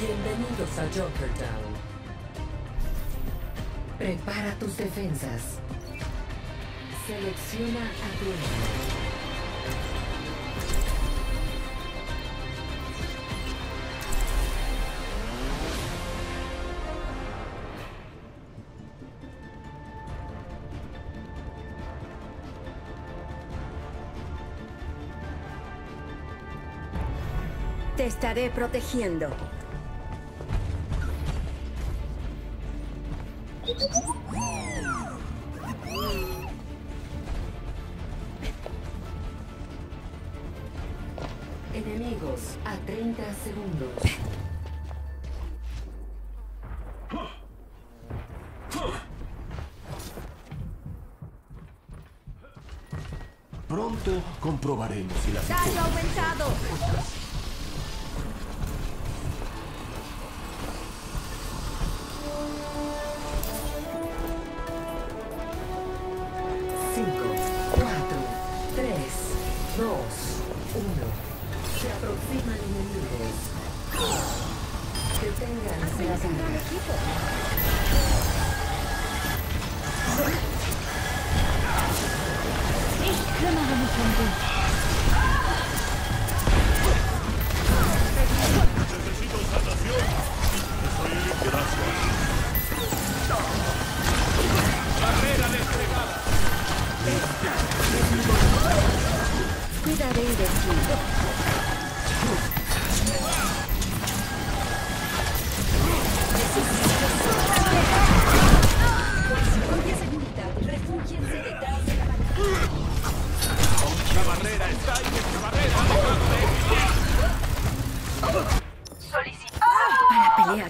Bienvenidos a Jokertown. Prepara tus defensas. Selecciona a tu enemigo. Te estaré protegiendo. Enemigos a 30 segundos. Pronto comprobaremos si la... ¡Daño aumentado!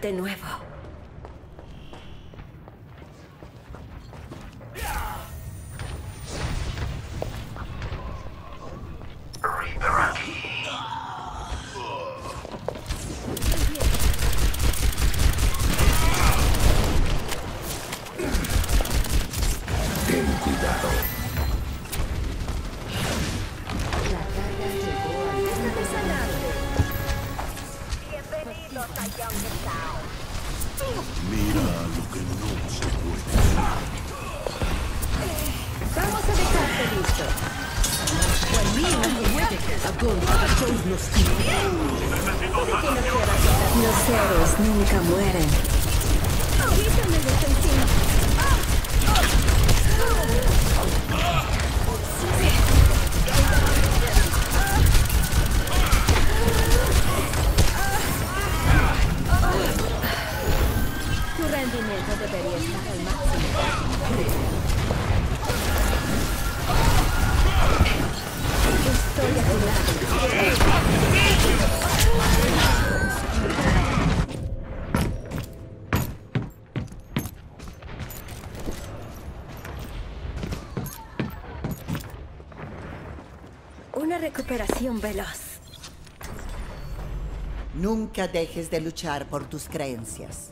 De nuevo. Ten cuidado. La carga llegó al final. Bienvenidos a Youngstown. Mira lo que no se puede hacer. Vamos a dejarte listo. When we are the wicked, a gold of a chose nos quiere. Los héroes nunca mueren. Quítame de encima. Rendimiento debería estar al máximo. Estoy a tu lado. Una recuperación veloz. Nunca dejes de luchar por tus creencias.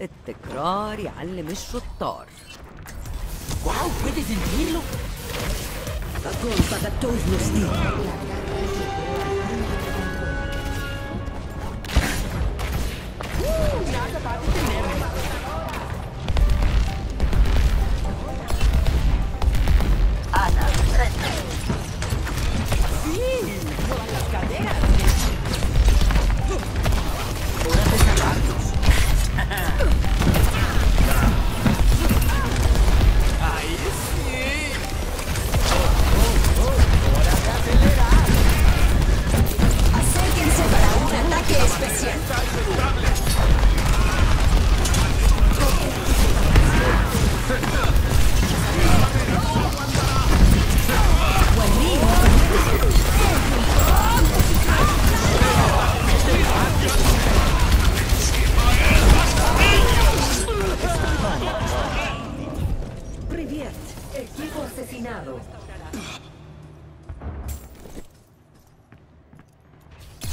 التكرار يعلم الشطار. واو، بدي تنتهيله. أقول بغتوز نفسي.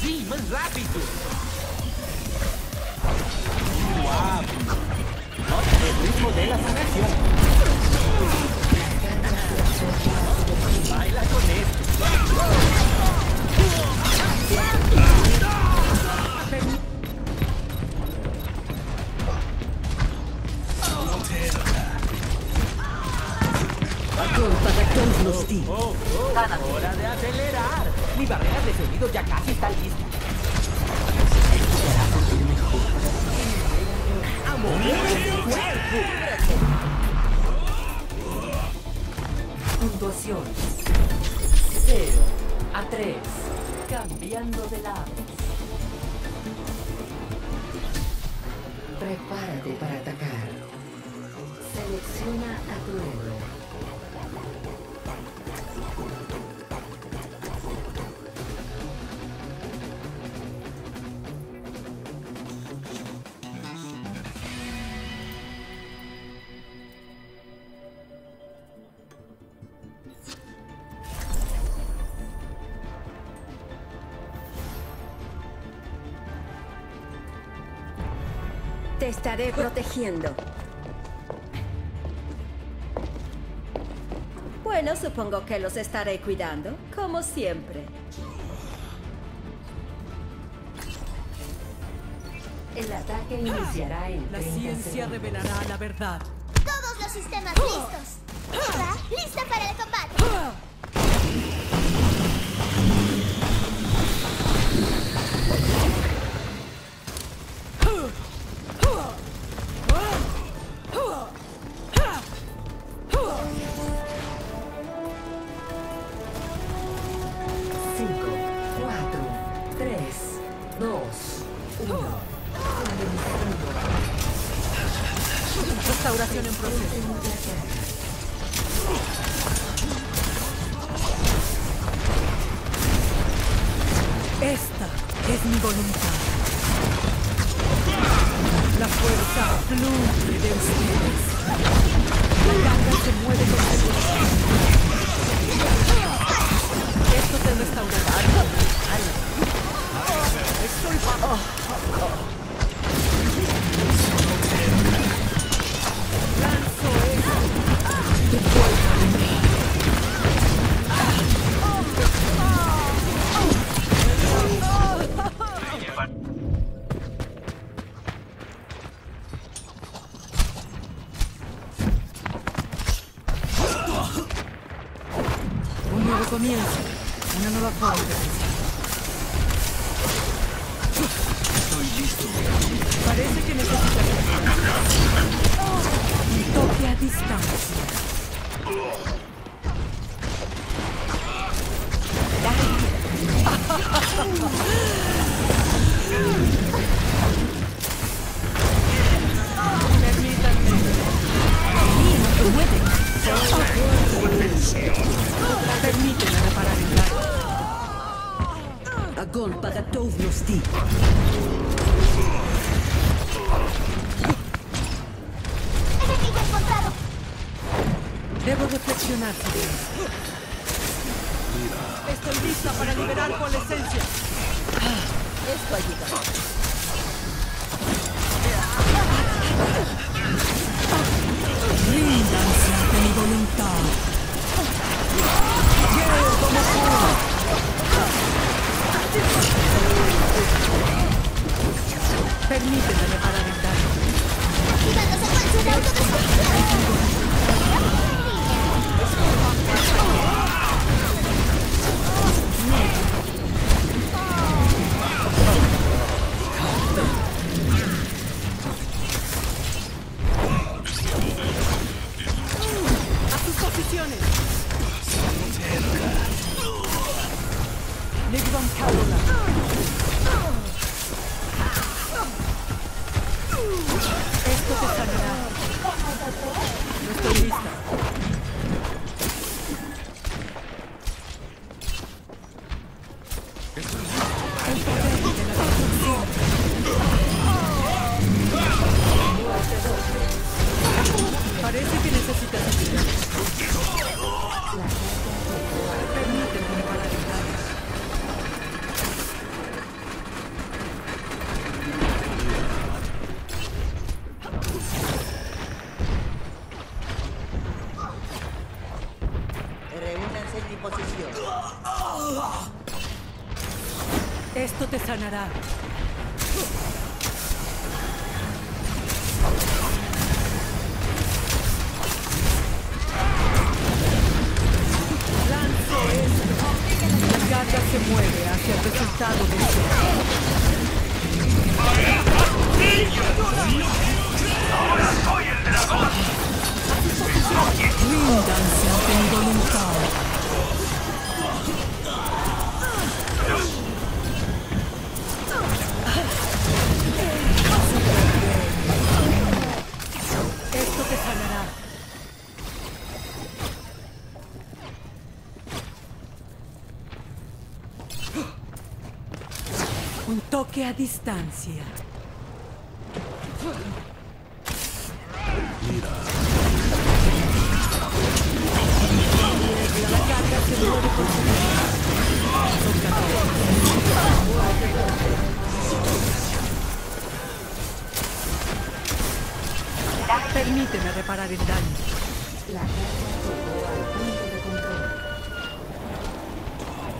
Demon Lapido. ¡Guau! ¡Otro ritmo de la sanación! ¡Baila con esto! ¡Hora de acelerar! Mi barrera de sonido ya casi está lista. ¡A morir el cuerpo! Puntuación 0-3. Cambiando de lado. Prepárate para atacar. Selecciona a tu héroe. Te estaré protegiendo. Bueno, supongo que los estaré cuidando, como siempre. El ataque iniciará en 30 segundos. La ciencia revelará la verdad. Todos los sistemas listos. Eva, lista para el combate. Restauración en proceso. Esta es mi voluntad. La fuerza fluye de ustedes. La carga se mueve con seguridad. Esto te restaurará. Estoy bajo. Un nuevo comienzo, una nueva forma. Estoy listo. Parece que necesitas un toque a distancia. Permíteme reparar el daño. A golpe готовности. Debo reflexionar. Estoy lista para liberar coalescencia. Esto ayuda. Ríndanse ante mi voluntad. Llevo como puedo. Permíteme reparar el daño. ¡Activándose con su autodestrucción! A sus posiciones. Ligvan Carola. Esto te sanará. Cristo te sanará. La carga se mueve hacia el resultado del juego. ¡Ahora soy el dragón! ¡Ríndanse ante mi voluntad! Esto te sanará. Un toque a distancia. Mira. La carga se mueve por su lado. Permíteme reparar el daño. La carga llegó al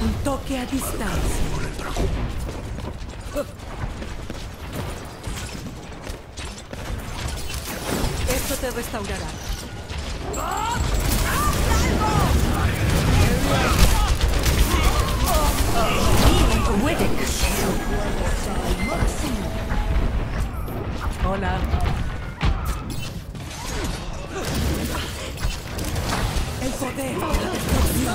punto de control. Un toque a distancia. Esto te restaurará. Hola. El poder de la destrucción.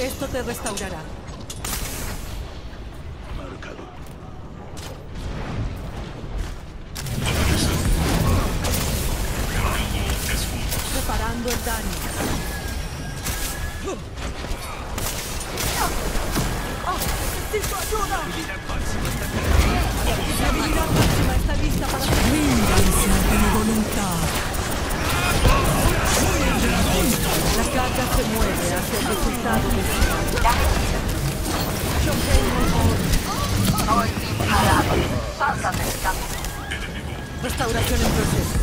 Esto te restaurará. Marcado. Reparando el daño. ¡Necesito ayuda! La habilidad máxima está lista para... ¡Ríndanse ante mi voluntad! La carga se mueve hacia el resultado de su vida. Soy imparable. Pásame el camino. Restauración en proceso.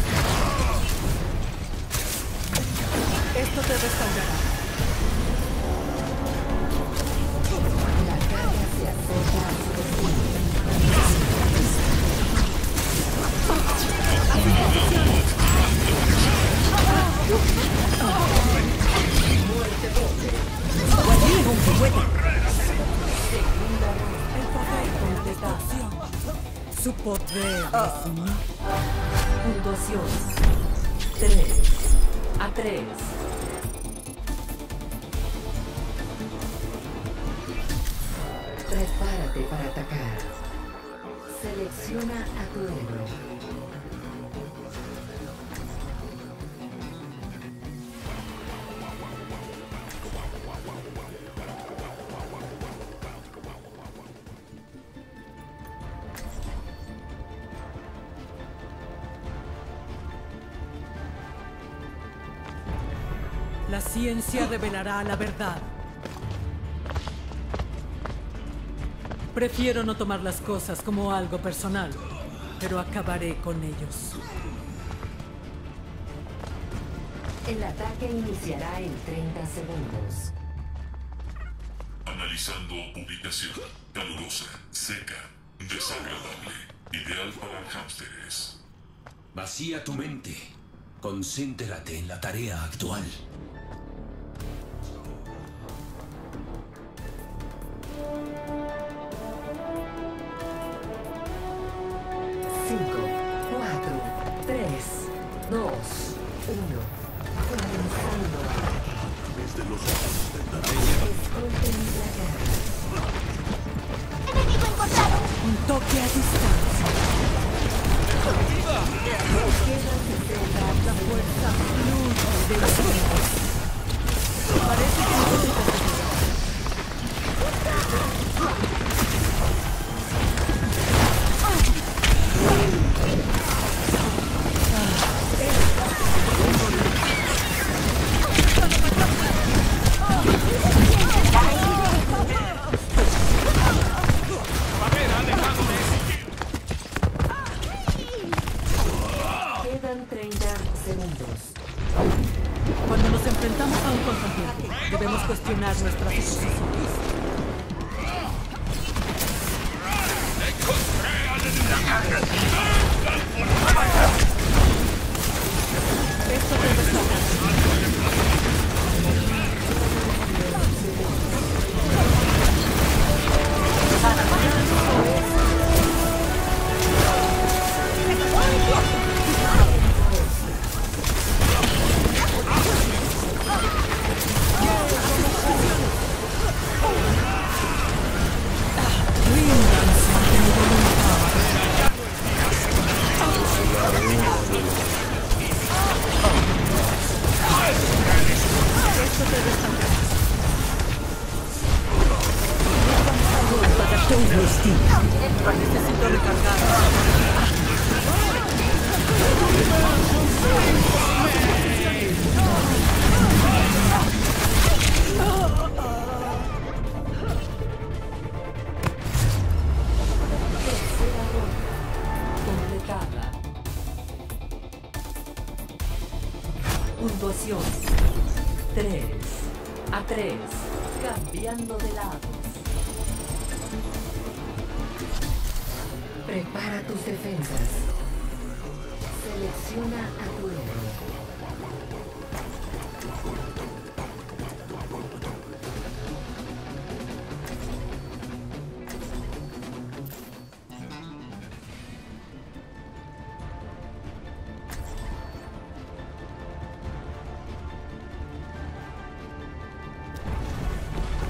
Esto te restaurará. La carga se acerca a su destino. Muerte doble. Guardián con fuego. Segunda ronda. El poder con destrucción. Su poder es mío. Puntuación. 3-3. Prepárate para atacar. Selecciona a tu héroe. La ciencia revelará la verdad. Prefiero no tomar las cosas como algo personal, pero acabaré con ellos. El ataque iniciará en 30 segundos. Analizando ubicación. Calurosa, seca, desagradable. Ideal para hámsteres. Vacía tu mente. Concéntrate en la tarea actual. No. a distanza. Queda secreta la fuerza fluida de los enemigos. Parece que no se Cuando nos enfrentamos a un contratiempo, debemos cuestionar nuestras posiciones. Esto te desloca. Necesito recargar. Completada. Puntuación 3-3. Cambiando de lado. Prepara tus defensas. Selecciona a tu héroe.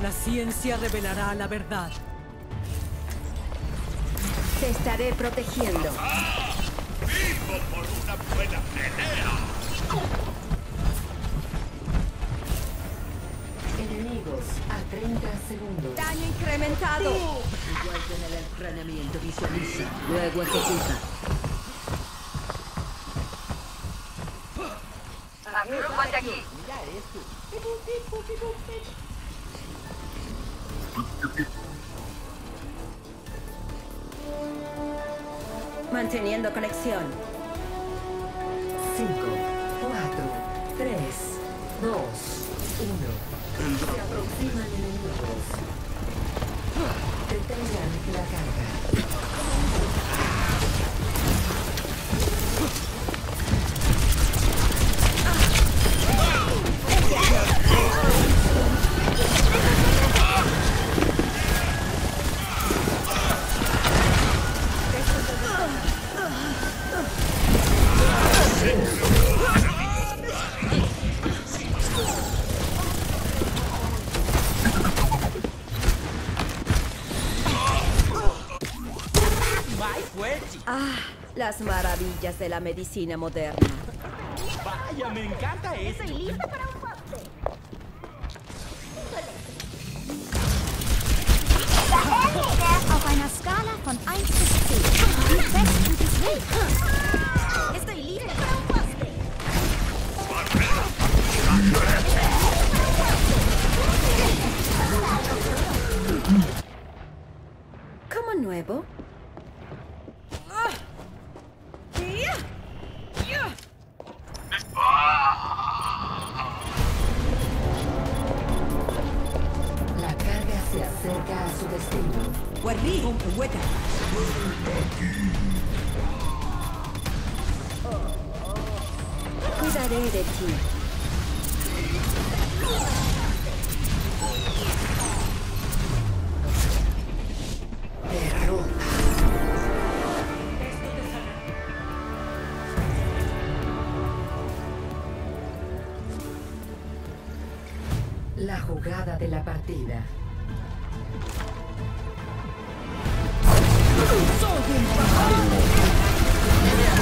La ciencia revelará la verdad. Te estaré protegiendo. ¡Ah! ¡Vivo por una buena pelea! Enemigos a 30 segundos. ¡Daño incrementado! Igual que en el entrenamiento, visualiza, luego ejecuta. ¡Agrúpate aquí! ¡Mira esto! Manteniendo conexión. 5, 4, 3, 2, 1. Se aproximan enemigos. Detengan la carga. Ah, las maravillas de la medicina moderna. Vaya, me encanta eso. Estoy lista para un postre. Auf einer Skala von 1 bis 10. Estoy lista para un postre. ¿Cómo nuevo? Cuidaré de ti. Derrota. La jugada de la partida. 重点把他。